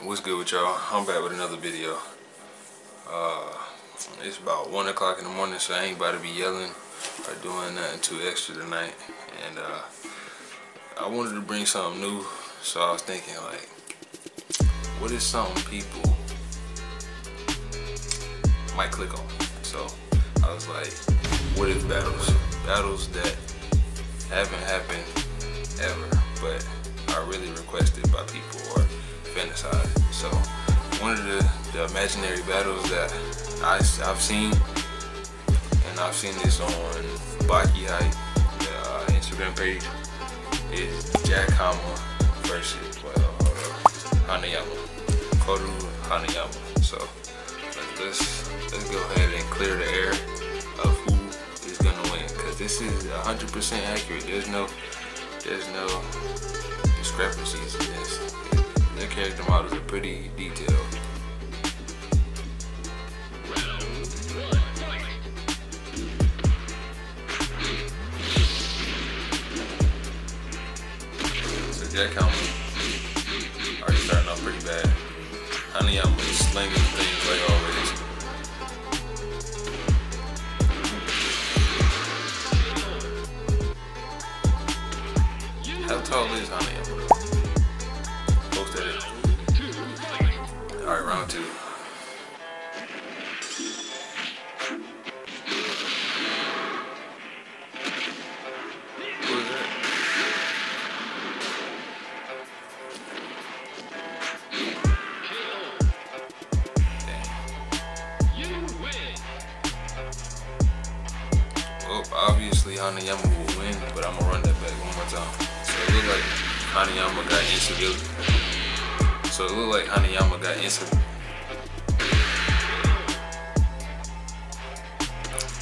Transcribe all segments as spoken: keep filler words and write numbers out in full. Alright, what's good with y'all? I'm back with another video. Uh, it's about one o'clock in the morning, so I ain't about to be yelling or doing nothing too extra tonight. And uh, I wanted to bring something new, so I was thinking, like, what is something people might click on? So I was like, what is battles? Battles that haven't happened ever, but are really requested by people or fantasized. So one of the, the imaginary battles that I, I've seen, and I've seen this on Baki Hype uh, Instagram page, is Jack Hanma versus well, uh, Hanayama, Goro Hanayama. So let's let's go ahead and clear the air of who is gonna win, because this is one hundred percent accurate. There's no there's no discrepancies in this. Their character models are pretty detailed. So Jack Hanma already starting off pretty bad. Hanayama is slinging things like always. How tall is Hanayama? Posted it. Alright, round two. Who is that? Dang. Well, obviously Hanayama will win, but I'm gonna run that back one more time. It looked like Hanayama got insta-built. So it looked like Hanayama got insta.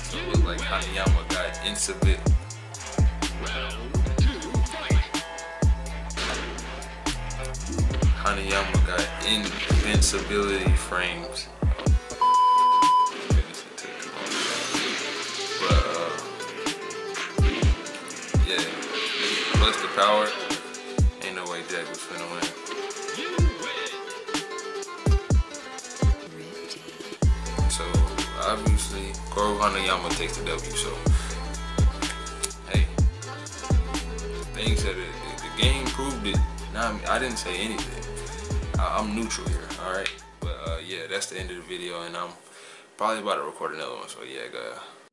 So it looked like Hanayama got insta-built. Hanayama got invincibility frames. Plus the power, ain't no way Jack was finna win. So obviously Goro Hanayama takes the W. So hey, things that it, the game proved it. Now I didn't say anything. I, I'm neutral here. All right, but uh, yeah, that's the end of the video, and I'm probably about to record another one. So yeah, guys.